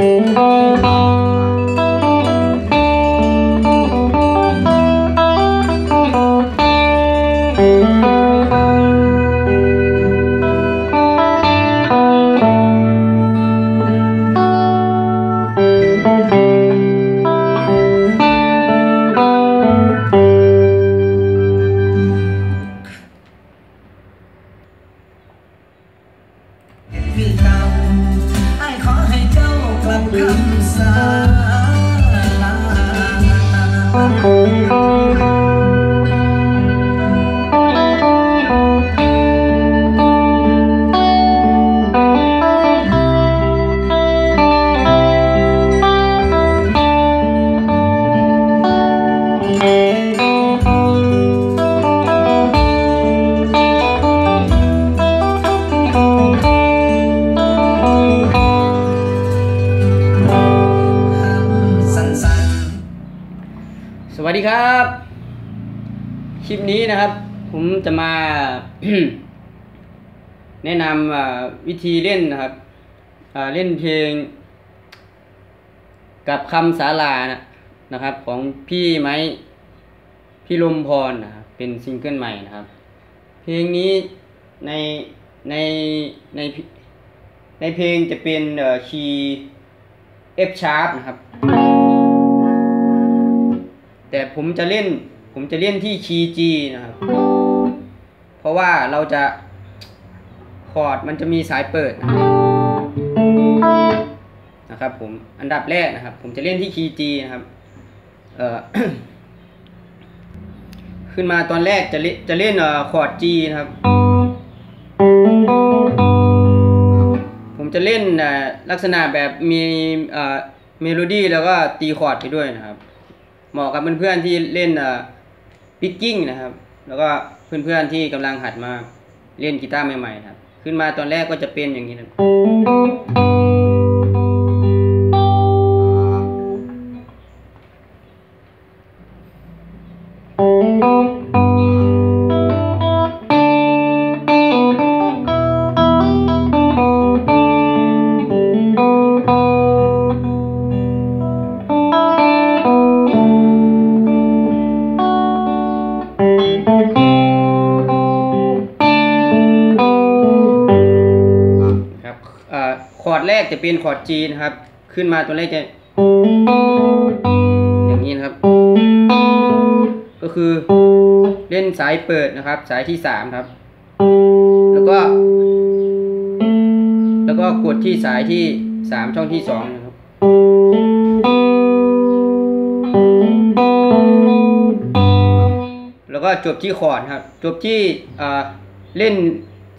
สวัสดีครับคลิปนี้นะครับผมจะมา แนะนำวิธีเล่นนะครับเล่นเพลงกับคำสาลานะครับของพี่ไม้พี่ลมพรนะครับเป็นซิงเกิลใหม่นะครับเพลงนี้ในเพลงจะเป็นคีย์ F sharp นะครับแต่ผมจะเล่นที่คีย์ G นะครับเพราะว่าเราจะคอร์ดมันจะมีสายเปิดนะครับผมอันดับแรกนะครับผมจะเล่นที่คีย์ G นะครับขึ้นมาตอนแรกจะเล่นคอร์ด G นะครับผมจะเล่นลักษณะแบบมีเมโลดี้แล้วก็ตีคอร์ดไปด้วยนะครับเหมาะกับเพื่อนๆที่เล่นปิกกิ้งนะครับแล้วก็เพื่อนๆที่กำลังหัดมาเล่นกีตาร์ใหม่ๆนะครับขึ้นมาตอนแรกก็จะเป็นอย่างนี้นะแรกจะเป็นคอร์ด G นะครับขึ้นมาตัวแรกจะอย่างนี้นะครับก็คือเล่นสายเปิดนะครับสายที่3ครับแล้วก็กดที่สายที่3ช่องที่2นะครับแล้วก็จบที่คอร์ดครับจบที่เล่น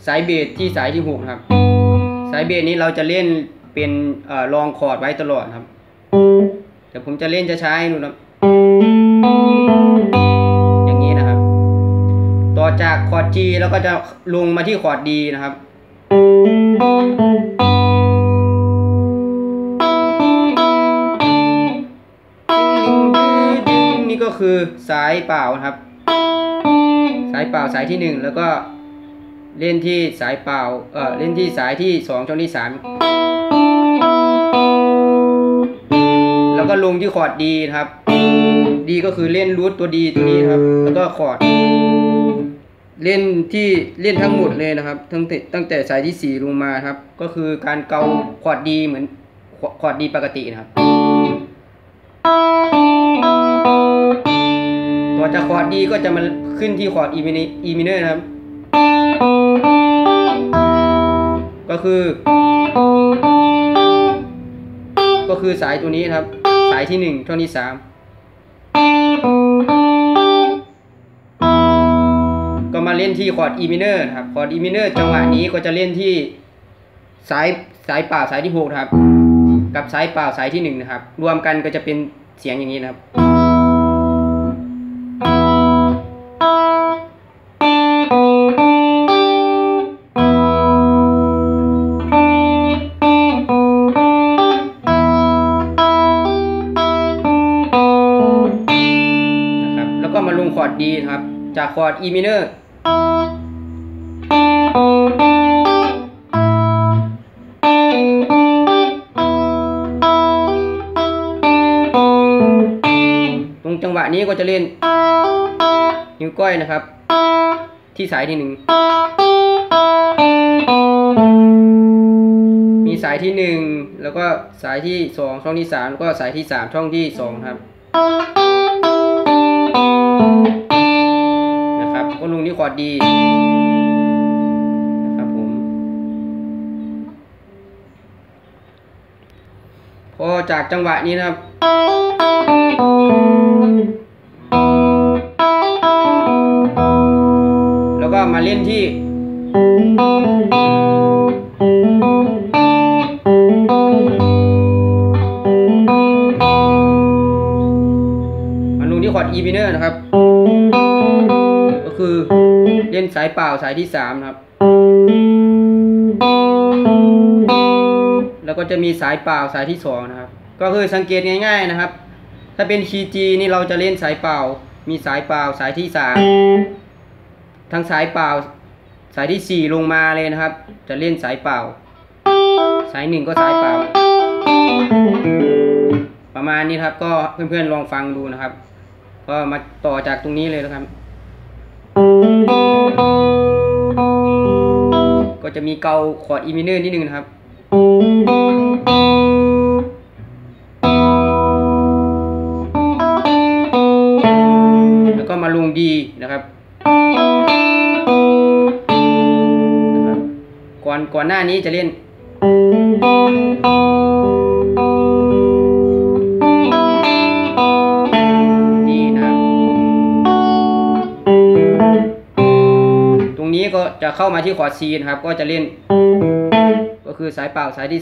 สายเบสที่สายที่6ครับสายเบสนี้เราจะเล่นเป็นลองคอร์ดไว้ตลอดครับเดี๋ยวผมจะเล่นช้าๆให้ดูนะอย่างนี้นะครับต่อจากคอร์ด G แล้วก็จะลงมาที่คอร์ด D นะครับนี่ก็คือสายเปล่าครับสายเปล่าสายที่1แล้วก็เล่นที่สายเปล่าเล่นที่สายที่2ช่องที่3แล้วก็ลงที่คอร์ด D นะครับ D ก็คือเล่นรูทตัว D ตัวนี้ครับแล้วก็คอร์ดเล่นที่เล่นทั้งหมดเลยนะครับตั้งแต่สายที่4ลงมาครับก็คือการเกาคอร์ด D เหมือนคอร์ด D ปกตินะครับต่อจากคอร์ด D ก็จะมาขึ้นที่คอร์ด E minor นะครับก็คือสายตัวนี้ครับสายที่1ช่องที่3ก็มาเล่นที่คอร์ด E minor ครับคอร์ด E minor จังหวะนี้ก็จะเล่นที่สายเปล่าสายที่6ครับกับสายเปล่าสายที่1นะครับรวมกันก็จะเป็นเสียงอย่างนี้นะครับคอร์ด D นะครับจากคอร์ด E minor วะนี้ก็จะเล่นนิ้วก้อยนะครับที่สายที่หนึ่งมีสายที่หนึ่งแล้วก็สายที่สองช่องที่สามแล้วก็สายที่สามช่องที่สองครับนะครับก็ลงที่คอร์ดดีนะครับผมพอจากจังหวะนี้นะครับแล้วก็มาเล่นที่คอร์ด E minor นะครับก็คือเล่นสายเปล่าสายที่3นะครับแล้วก็จะมีสายเปล่าสายที่2นะครับก็คือสังเกตง่ายๆนะครับถ้าเป็นคีย์ G นี่เราจะเล่นสายเปล่ามีสายเปล่าสายที่3ทั้งสายเปล่าสายที่4ลงมาเลยนะครับจะเล่นสายเปล่าสาย1ก็สายเปล่าประมาณนี้ครับก็เพื่อนๆลองฟังดูนะครับก็มาต่อจากตรงนี้เลยนะครับก็จะมีเกาคอร์ด E minor นิดนึงนะครับแล้วก็มาลง D นะครับก่อนหน้านี้จะเล่นก็จะเข้ามาที่คอร์ด C นะครับก็จะเล่นก็คือสายเปล่าสายที่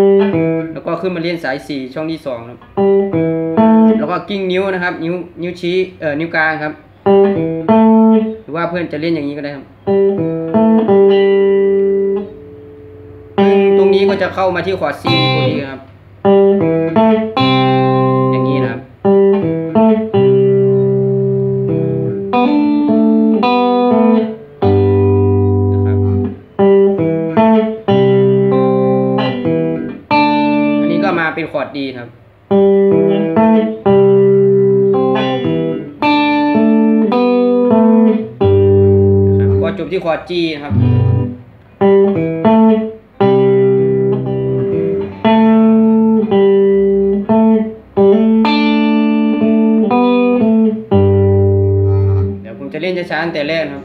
3แล้วก็ขึ้นมาเล่นสาย4ช่องที่2ครับแล้วก็กิ้งนิ้วนะครับนิ้วชี้นิ้วกลางครับหรือว่าเพื่อนจะเล่นอย่างนี้ก็ได้ครับตรงนี้ก็จะเข้ามาที่คอร์ด C พอดีครับอย่างนี้นะครับเป็นคอร์ดดีครับก็จบที่คอร์ด G นะครับเดี๋ยวผมจะเล่นช้าๆตั้งแต่แรกครับ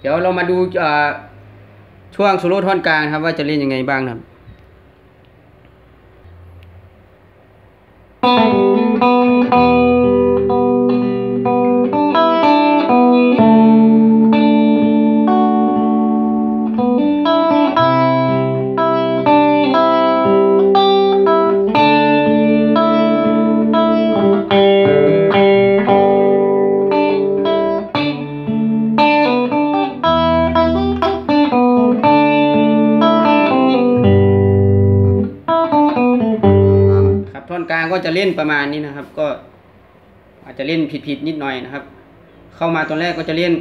เดี๋ยวเรามาดูช่วงโซโล่ท่อนกลางครับว่าจะเล่นยังไงบ้างครับก็จะเล่นประมาณนี้นะครับก็อาจจะเล่นผิดนิดหน่อยนะครับเข้ามาตอนแรกก็จะเล่น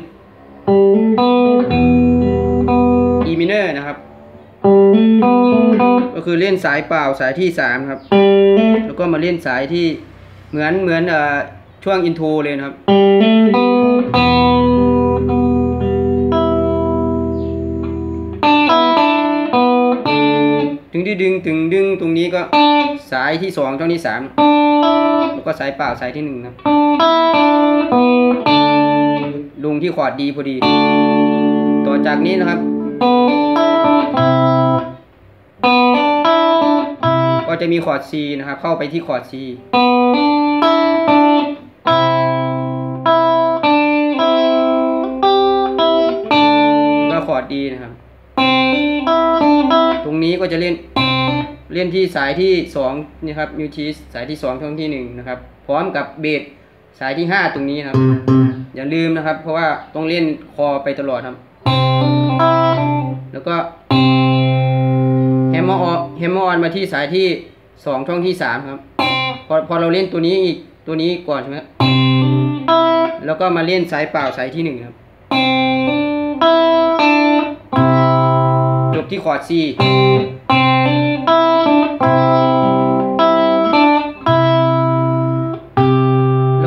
E minor นะครับก็คือเล่นสายเปล่าสายที่3ครับแล้วก็มาเล่นสายที่เหมือนช่วงอินโทรเลยนะครับดึงตรงนี้ก็สายที่2ช่องที่3 แล้วก็สายเปล่าสายที่หนึ่งนะลงที่คอร์ดดีพอดีต่อจากนี้นะครับก็จะมีคอร์ด C นะครับเข้าไปที่คอร์ด C แล้วคอร์ด D นะครับตรงนี้ก็จะเล่นที่สายที่2นี่ครับมิวชีสสายที่2ช่องที่1นะครับพร้อมกับเบสสายที่5ตรงนี้นะครับอย่าลืมนะครับเพราะว่าต้องเล่นคอไปตลอดครับแล้วก็แฮมเมอร์ออนมาที่สายที่2ช่องที่3ครับพอเราเล่นตัวนี้อีกตัวนี้ก่อนใช่ไหมแล้วก็มาเล่นสายเปล่าสายที่1ครับจบที่คอร์ด C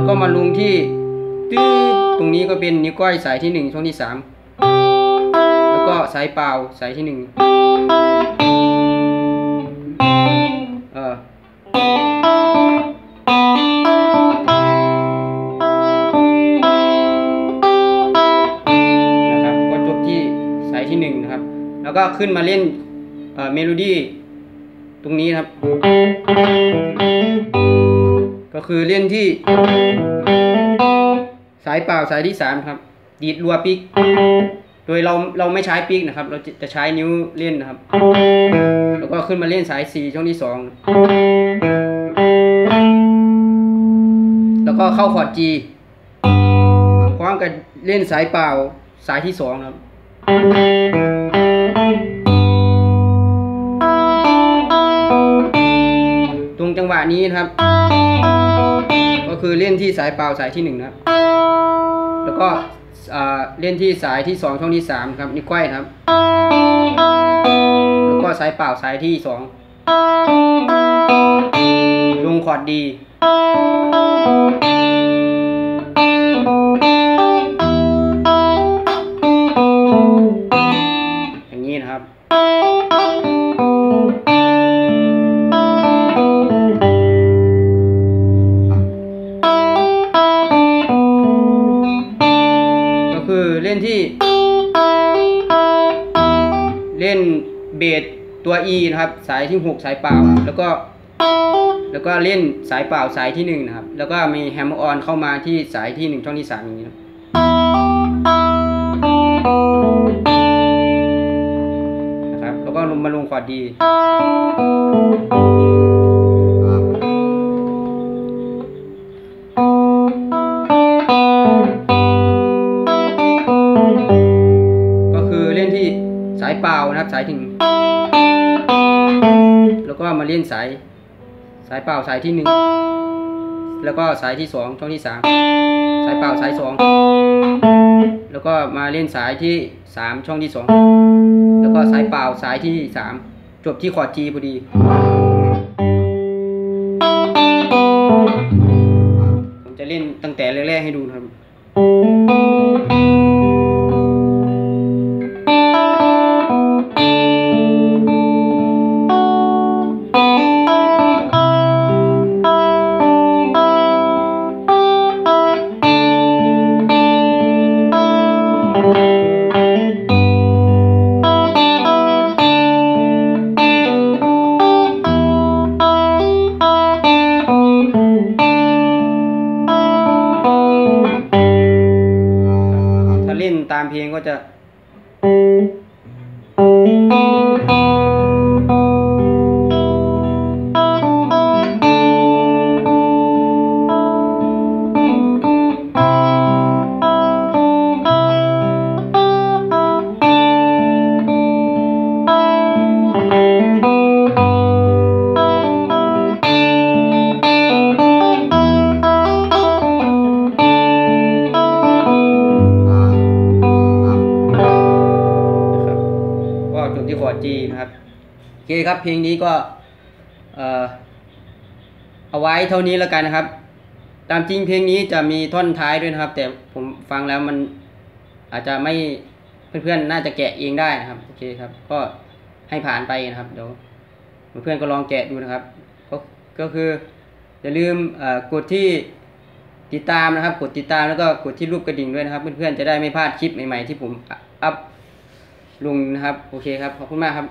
ก็มาลงที่ตื้อตรงนี้ก็เป็นนิ้วก้อยสายที่1ช่องที่3แล้วก็สายเปล่าสายที่1นะครับก็จบที่สายที่1นะครับแล้วก็ขึ้นมาเล่นเมโลดี้ตรงนี้นะครับก็คือเล่นที่สายเปล่าสายที่3ครับดีดรัวปิกโดยเราไม่ใช้ปิกนะครับเราจะใช้นิ้วเล่นนะครับแล้วก็ขึ้นมาเล่นสาย4ช่องที่2แล้วก็เข้าคอร์ด G พร้อมกับเล่นสายเปล่าสายที่2ครับตรงจังหวะนี้นะครับก็คือเล่นที่สายเปล่าสายที่1นะครับแล้วก็เล่นที่สายที่2ช่องที่3ครับนิ้วก้อยครับแล้วก็สายเปล่าสายที่2ลงคอร์ด D อย่างนี้นะครับเล่นเบสตัว E นะครับสายที่6สายเปล่าแล้วก็เล่นสายเปล่าสายที่1นะครับแล้วก็มีแฮมเมอร์ออนเข้ามาที่สายที่1ช่องที่3อย่างนี้นะนะครับแล้วก็ลงมาลงคอร์ด D เปล่านะครับสายที่1แล้วก็มาเล่นสายเปล่าสายที่1แล้วก็สายที่2ช่องที่3สายเปล่าสาย2แล้วก็มาเล่นสายที่3ช่องที่2แล้วก็สายเปล่าสายที่3จบที่คอร์ด G พอดีผมจะเล่นตั้งแต่แรกๆให้ดูนะครับตามเพลงก็จะที่คอร์ด G นะครับโอเคครับเพลงนี้ก็เอาไว้เท่านี้แล้วกันนะครับตามจริงเพลงนี้จะมีท่อนท้ายด้วยนะครับแต่ผมฟังแล้วมันอาจจะไม่เพื่อนๆน่าจะแกะเองได้นะครับโอเคครับก็ให้ผ่านไปนะครับเดี๋ยวเพื่อนๆก็ลองแกะดูนะครับก็คือ อย่าลืมกดที่ติดตามนะครับกดติดตามแล้วก็กดที่รูปกระดิ่งด้วยนะครับเพื่อนๆจะได้ไม่พลาดคลิปใหม่ๆที่ผมอัพลงนะครับโอเคครับขอบคุณมากครับ